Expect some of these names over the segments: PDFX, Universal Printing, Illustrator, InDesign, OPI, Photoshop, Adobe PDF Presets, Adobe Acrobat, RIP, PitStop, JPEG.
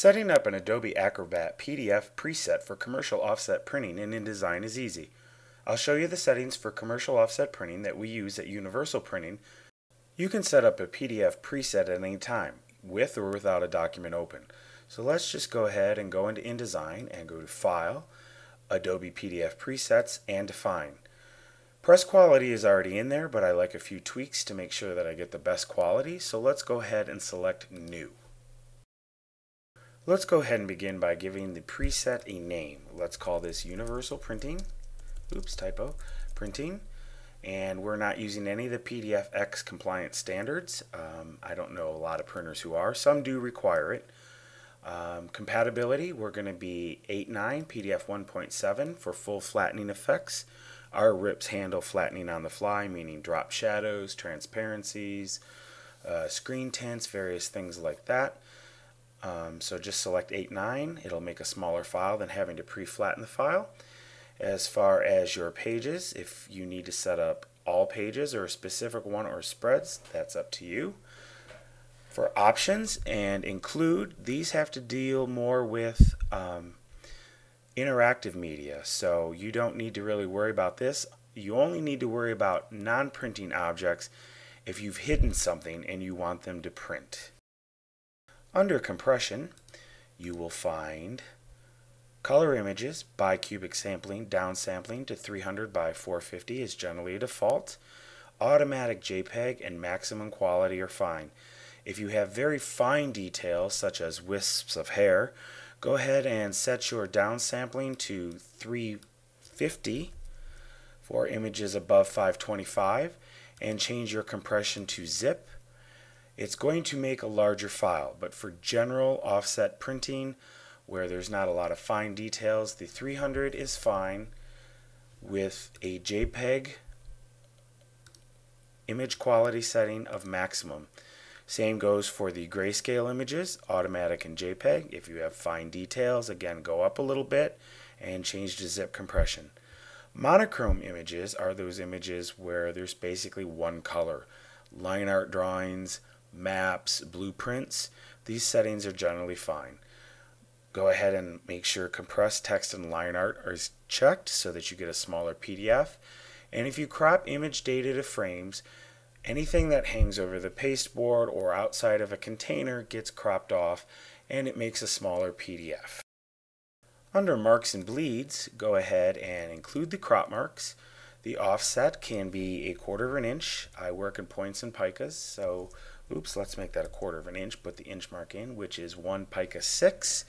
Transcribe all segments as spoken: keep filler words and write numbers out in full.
Setting up an Adobe Acrobat P D F preset for commercial offset printing in InDesign is easy. I'll show you the settings for commercial offset printing that we use at Universal Printing. You can set up a P D F preset at any time, with or without a document open. So let's just go ahead and go into InDesign and go to File, Adobe P D F Presets, and Define. Press quality is already in there, but I like a few tweaks to make sure that I get the best quality, so let's go ahead and select New. Let's go ahead and begin by giving the preset a name. Let's call this Universal Printing, oops, typo, Printing, and we're not using any of the P D F X compliant standards. Um, I don't know a lot of printers who are. Some do require it. Um, compatibility, we're going to be eight point nine, P D F one point seven for full flattening effects. Our R I Ps handle flattening on the fly, meaning drop shadows, transparencies, uh, screen tints, various things like that. Um, so just select eight point nine, it'll make a smaller file than having to pre-flatten the file. As far as your pages, if you need to set up all pages or a specific one or spreads, that's up to you. For options and include, these have to deal more with um, interactive media, so you don't need to really worry about this. You only need to worry about non-printing objects if you've hidden something and you want them to print. Under compression, you will find color images, bicubic sampling, downsampling to three hundred by four fifty is generally a default. Automatic JPEG and maximum quality are fine. If you have very fine details, such as wisps of hair, go ahead and set your downsampling to three fifty for images above five twenty-five and change your compression to zip. It's going to make a larger file, but for general offset printing where there's not a lot of fine details, the three hundred is fine with a JPEG image quality setting of maximum. Same goes for the grayscale images, automatic and JPEG. If you have fine details, again, go up a little bit and change to zip compression. Monochrome images are those images where there's basically one color. Line art drawings, maps, blueprints, these settings are generally fine. Go ahead and make sure compressed text and line art are checked so that you get a smaller P D F. And if you crop image data to frames, anything that hangs over the pasteboard or outside of a container gets cropped off and it makes a smaller P D F. Under marks and bleeds, go ahead and include the crop marks. The offset can be a quarter of an inch. I work in points and picas, so oops, let's make that a quarter of an inch, put the inch mark in, which is one pica six.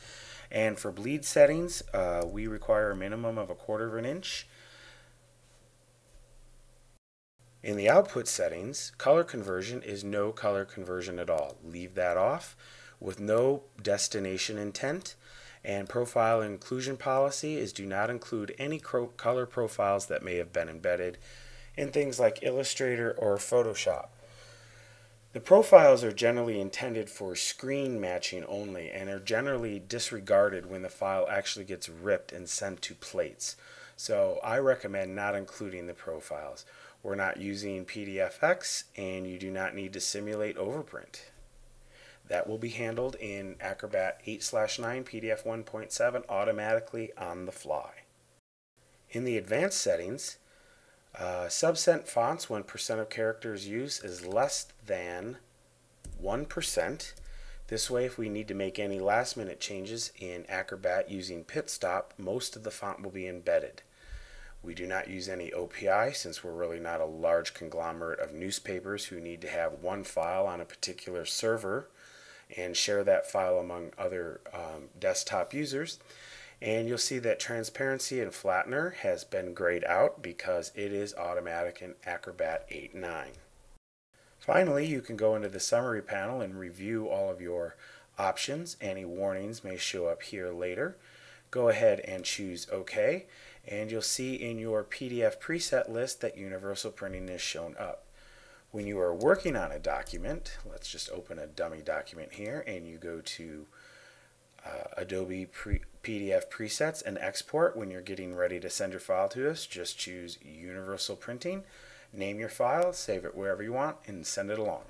And for bleed settings, uh, we require a minimum of a quarter of an inch. In the output settings, color conversion is no color conversion at all. Leave that off with no destination intent. And profile inclusion policy is do not include any color profiles that may have been embedded in things like Illustrator or Photoshop. The profiles are generally intended for screen matching only and are generally disregarded when the file actually gets ripped and sent to plates. So I recommend not including the profiles. We're not using P D F X and you do not need to simulate overprint. That will be handled in Acrobat eight slash nine P D F one point seven automatically on the fly. In the advanced settings, uh, subcent fonts when percent of characters used is less than one percent. This way, if we need to make any last minute changes in Acrobat using PitStop, most of the font will be embedded. We do not use any O P I since we're really not a large conglomerate of newspapers who need to have one file on a particular server and share that file among other um, desktop users. And you'll see that transparency and flattener has been grayed out because it is automatic in Acrobat eight point nine. Finally, you can go into the summary panel and review all of your options. Any warnings may show up here later. Go ahead and choose OK, and you'll see in your P D F preset list that Universal Printing is shown up. When you are working on a document, let's just open a dummy document here, and you go to uh, Adobe Pre- P D F Presets and Export. When you're getting ready to send your file to us, just choose Universal Printing, name your file, save it wherever you want, and send it along.